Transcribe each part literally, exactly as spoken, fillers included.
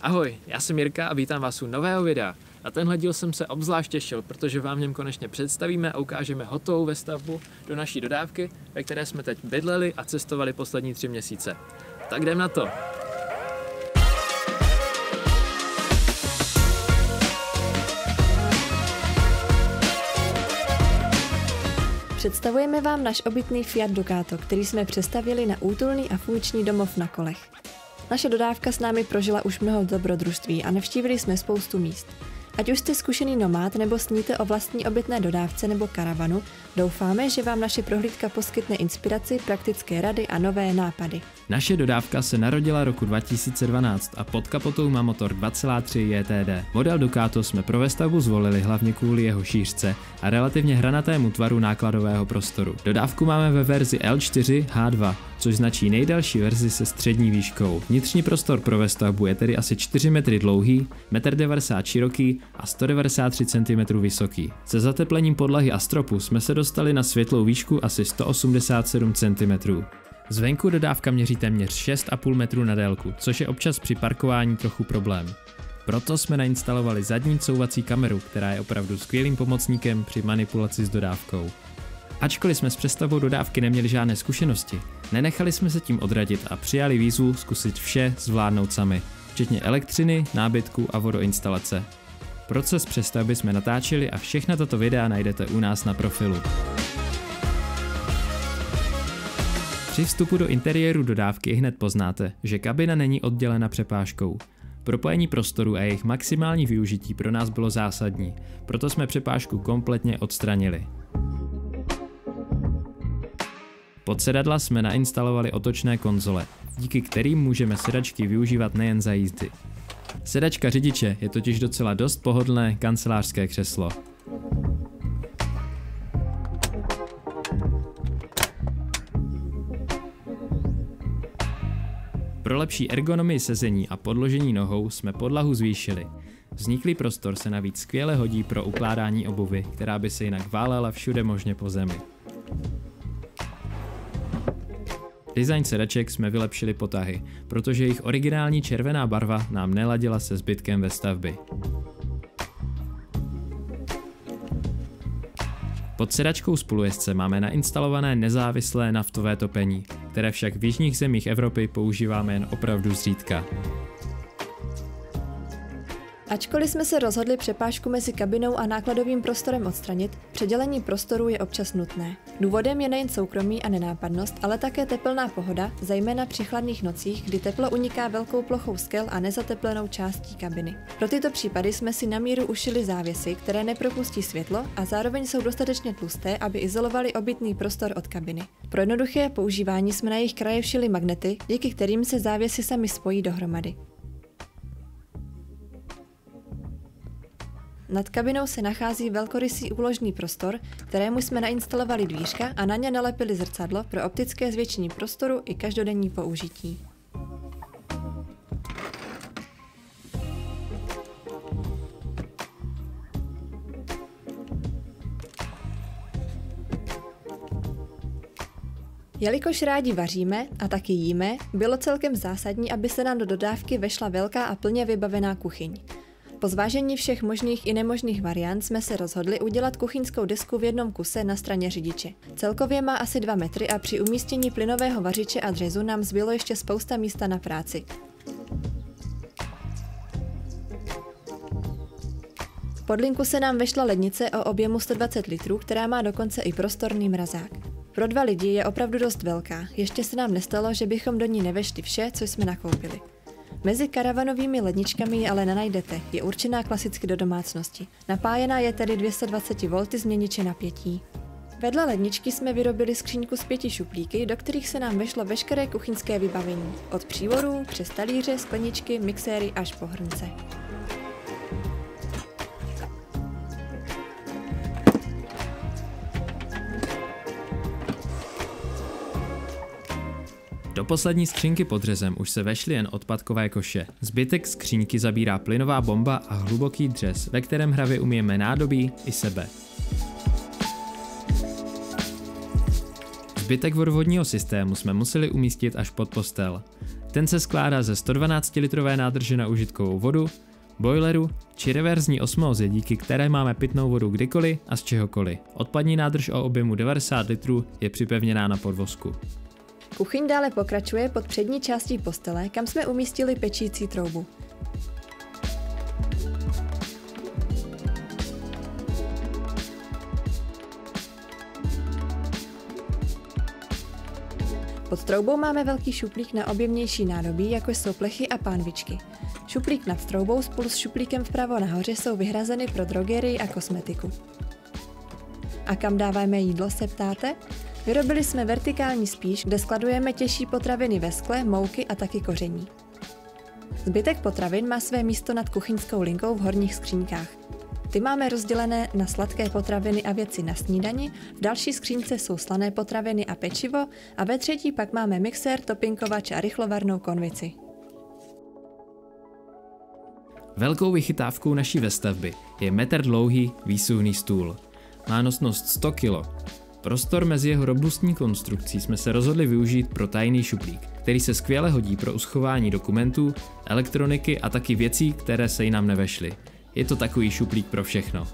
Ahoj, já jsem Jirka a vítám vás u nového videa. Na tenhle díl jsem se obzvlášť těšil, protože vám v něm konečně představíme a ukážeme hotovou vestavbu do naší dodávky, ve které jsme teď bydleli a cestovali poslední tři měsíce. Tak jdem na to! Představujeme vám náš obytný Fiat Ducato, který jsme přestavili na útulný a funkční domov na kolech. Naše dodávka s námi prožila už mnoho dobrodružství a navštívili jsme spoustu míst. Ať už jste zkušený nomád nebo sníte o vlastní obytné dodávce nebo karavanu, doufáme, že vám naše prohlídka poskytne inspiraci, praktické rady a nové nápady. Naše dodávka se narodila roku dva tisíce dvanáct a pod kapotou má motor dva celá tři J T D. Model Ducato jsme pro vestavbu zvolili hlavně kvůli jeho šířce a relativně hranatému tvaru nákladového prostoru. Dodávku máme ve verzi L čtyři H dva, což značí nejdelší verzi se střední výškou. Vnitřní prostor pro vestavbu je tedy asi čtyři metry dlouhý, metr devadesát široký a sto devadesát tři centimetrů vysoký. Se zateplením podlahy a stropu jsme se dostali na světlou výšku asi sto osmdesát sedm centimetrů. Zvenku dodávka měří téměř šest a půl metru na délku, což je občas při parkování trochu problém. Proto jsme nainstalovali zadní couvací kameru, která je opravdu skvělým pomocníkem při manipulaci s dodávkou. Ačkoliv jsme s přestavou dodávky neměli žádné zkušenosti, nenechali jsme se tím odradit a přijali výzvu zkusit vše zvládnout sami, včetně elektřiny, nábytku a vodoinstalace. Proces přestavby jsme natáčeli a všechna tato videa najdete u nás na profilu. Při vstupu do interiéru dodávky hned poznáte, že kabina není oddělena přepážkou. Propojení prostoru a jejich maximální využití pro nás bylo zásadní, proto jsme přepážku kompletně odstranili. Pod sedadla jsme nainstalovali otočné konzole, díky kterým můžeme sedačky využívat nejen za jízdy. Sedačka řidiče je totiž docela dost pohodlné kancelářské křeslo. Pro lepší ergonomii sezení a podložení nohou jsme podlahu zvýšili. Vzniklý prostor se navíc skvěle hodí pro ukládání obuvi, která by se jinak válela všude možně po zemi. Design sedaček jsme vylepšili potahy, protože jejich originální červená barva nám neladila se zbytkem vestavby. Pod sedačkou spolujezdce máme nainstalované nezávislé naftové topení, které však v jižních zemích Evropy používáme jen opravdu zřídka. Ačkoliv jsme se rozhodli přepážku mezi kabinou a nákladovým prostorem odstranit, předělení prostoru je občas nutné. Důvodem je nejen soukromí a nenápadnost, ale také tepelná pohoda, zejména při chladných nocích, kdy teplo uniká velkou plochou skel a nezateplenou částí kabiny. Pro tyto případy jsme si na míru ušili závěsy, které nepropustí světlo a zároveň jsou dostatečně tlusté, aby izolovaly obytný prostor od kabiny. Pro jednoduché používání jsme na jejich kraje všili magnety, díky kterým se závěsy sami spojí dohromady. Nad kabinou se nachází velkorysý úložný prostor, kterému jsme nainstalovali dvířka a na ně nalepili zrcadlo pro optické zvětšení prostoru i každodenní použití. Jelikož rádi vaříme a taky jíme, bylo celkem zásadní, aby se nám do dodávky vešla velká a plně vybavená kuchyň. Po zvážení všech možných i nemožných variant jsme se rozhodli udělat kuchyňskou desku v jednom kuse na straně řidiče. Celkově má asi dva metry a při umístění plynového vařiče a dřezu nám zbylo ještě spousta místa na práci. Pod linku se nám vešla lednice o objemu sto dvacet litrů, která má dokonce i prostorný mrazák. Pro dva lidi je opravdu dost velká, ještě se nám nestalo, že bychom do ní nevešli vše, co jsme nakoupili. Mezi karavanovými ledničkami ji ale nenajdete, je určená klasicky do domácnosti. Napájená je tedy dvě stě dvacet volt změniče napětí. Vedle ledničky jsme vyrobili skříňku z pěti šuplíky, do kterých se nám vešlo veškeré kuchyňské vybavení. Od přívorů přes talíře, skleničky, mixéry až po hrnce. Do poslední skřínky pod řezem už se vešly jen odpadkové koše. Zbytek skříňky zabírá plynová bomba a hluboký dřez, ve kterém hravě umyjeme nádobí i sebe. Zbytek vodovodního systému jsme museli umístit až pod postel. Ten se skládá ze sto dvanáct litrové nádrže na užitkovou vodu, boileru či reverzní osmózy, díky které máme pitnou vodu kdykoliv a z čehokoliv. Odpadní nádrž o objemu devadesát litrů je připevněná na podvozku. Kuchyň dále pokračuje pod přední částí postele, kam jsme umístili pečící troubu. Pod troubou máme velký šuplík na objemnější nádobí, jako jsou plechy a pánvičky. Šuplík nad troubou spolu s šuplíkem vpravo nahoře jsou vyhrazeny pro drogerii a kosmetiku. A kam dáváme jídlo, se ptáte? Vyrobili jsme vertikální spíš, kde skladujeme těžší potraviny ve skle, mouky a taky koření. Zbytek potravin má své místo nad kuchyňskou linkou v horních skříňkách. Ty máme rozdělené na sladké potraviny a věci na snídani, v další skřínce jsou slané potraviny a pečivo a ve třetí pak máme mixér, topinkovač a rychlovarnou konvici. Velkou vychytávkou naší vestavby je metr dlouhý výsuhný stůl. Má nosnost sto kilo. Prostor mezi jeho robustní konstrukcí jsme se rozhodli využít pro tajný šuplík, který se skvěle hodí pro uschování dokumentů, elektroniky a taky věcí, které se jinam nevešly. Je to takový šuplík pro všechno.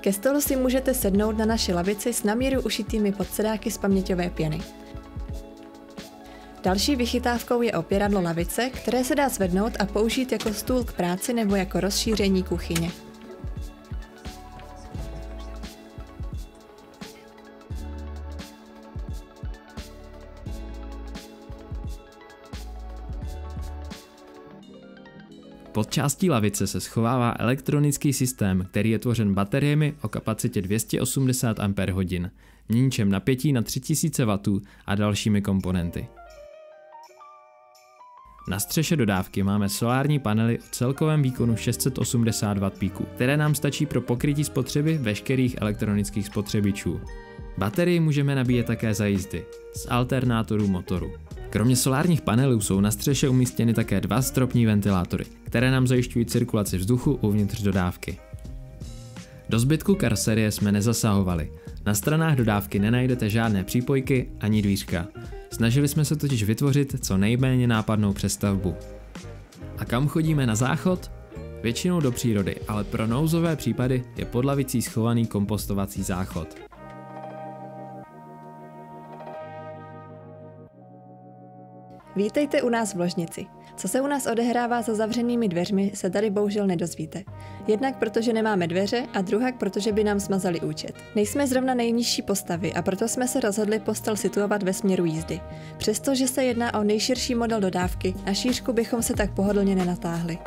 Ke stolu si můžete sednout na naši lavici s namíru ušitými podsedáky z paměťové pěny. Další vychytávkou je opěradlo lavice, které se dá zvednout a použít jako stůl k práci nebo jako rozšíření kuchyně. Pod částí lavice se schovává elektronický systém, který je tvořen bateriemi o kapacitě dvě stě osmdesát ampérhodin, měničem napětí na tři tisíce wattů a dalšími komponenty. Na střeše dodávky máme solární panely o celkovém výkonu šest set osmdesát wattů píku, které nám stačí pro pokrytí spotřeby veškerých elektronických spotřebičů. Baterii můžeme nabíjet také za jízdy, z alternátorů motoru. Kromě solárních panelů jsou na střeše umístěny také dva stropní ventilátory, které nám zajišťují cirkulaci vzduchu uvnitř dodávky. Do zbytku karoserie jsme nezasahovali. Na stranách dodávky nenajdete žádné přípojky ani dvířka. Snažili jsme se totiž vytvořit co nejméně nápadnou přestavbu. A kam chodíme na záchod? Většinou do přírody, ale pro nouzové případy je pod lavicí schovaný kompostovací záchod. Vítejte u nás v ložnici. Co se u nás odehrává za zavřenými dveřmi, se tady bohužel nedozvíte. Jednak protože nemáme dveře a druhak protože by nám smazali účet. Nejsme zrovna nejnižší postavy a proto jsme se rozhodli postel situovat ve směru jízdy. Přestože se jedná o nejširší model dodávky, na šířku bychom se tak pohodlně nenatáhli.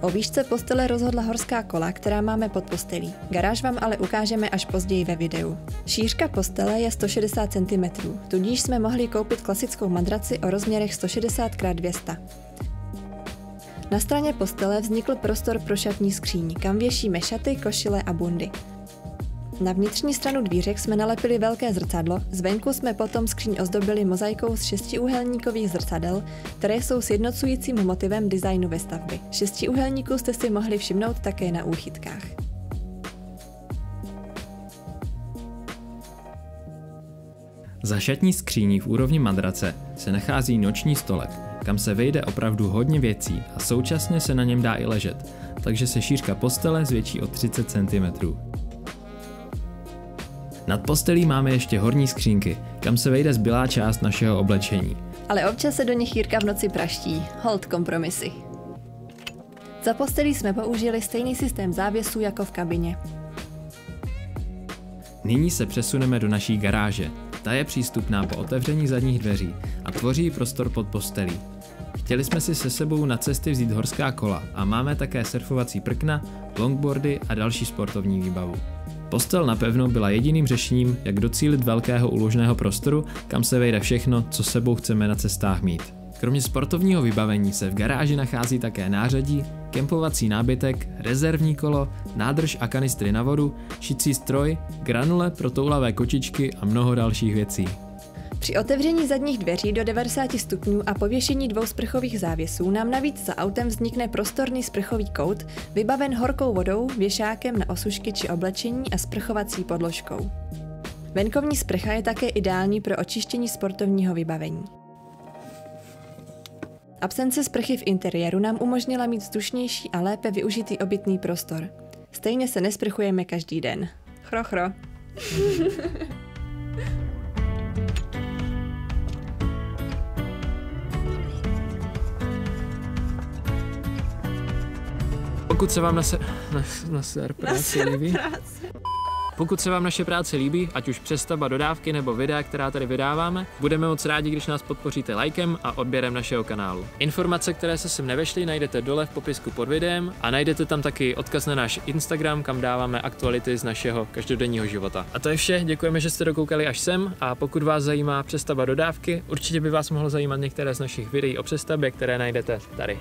O výšce postele rozhodla horská kola, která máme pod postelí. Garáž vám ale ukážeme až později ve videu. Šířka postele je sto šedesát centimetrů, tudíž jsme mohli koupit klasickou madraci o rozměrech sto šedesát krát dvě stě. Na straně postele vznikl prostor pro šatní skříň, kam věšíme šaty, košile a bundy. Na vnitřní stranu dvířek jsme nalepili velké zrcadlo, zvenku jsme potom skříň ozdobili mozaikou z šestiúhelníkových zrcadel, které jsou sjednocujícím motivem designu vestavby. Šestiúhelníků jste si mohli všimnout také na úchytkách. Za šatní skříní v úrovni madrace se nachází noční stolek, kam se vejde opravdu hodně věcí a současně se na něm dá i ležet, takže se šířka postele zvětší o třicet centimetrů. Nad postelí máme ještě horní skřínky, kam se vejde zbylá část našeho oblečení. Ale občas se do nich Jirka v noci praští, holt kompromisy. Za postelí jsme použili stejný systém závěsů jako v kabině. Nyní se přesuneme do naší garáže. Ta je přístupná po otevření zadních dveří a tvoří prostor pod postelí. Chtěli jsme si se sebou na cesty vzít horská kola a máme také surfovací prkna, longboardy a další sportovní výbavu. Postel napevno byla jediným řešením, jak docílit velkého úložného prostoru, kam se vejde všechno, co sebou chceme na cestách mít. Kromě sportovního vybavení se v garáži nachází také nářadí, kempovací nábytek, rezervní kolo, nádrž a kanistry na vodu, šicí stroj, granule pro toulavé kočičky a mnoho dalších věcí. Při otevření zadních dveří do devadesát stupňů a pověšení dvou sprchových závěsů nám navíc za autem vznikne prostorný sprchový kout, vybaven horkou vodou, věšákem na osušky či oblečení a sprchovací podložkou. Venkovní sprcha je také ideální pro očištění sportovního vybavení. Absence sprchy v interiéru nám umožnila mít vzdušnější a lépe využitý obytný prostor. Stejně se nesprchujeme každý den. Chro, chro. Pokud se vám na se... na, na ser práce líbí. Pokud se vám naše práce líbí, ať už přestavba dodávky nebo videa, která tady vydáváme, budeme moc rádi, když nás podpoříte lajkem a odběrem našeho kanálu. Informace, které se sem nevešly, najdete dole v popisku pod videem a najdete tam taky odkaz na náš Instagram, kam dáváme aktuality z našeho každodenního života. A to je vše, děkujeme, že jste dokoukali až sem, a pokud vás zajímá přestavba dodávky, určitě by vás mohlo zajímat některé z našich videí o přestavbě, které najdete tady.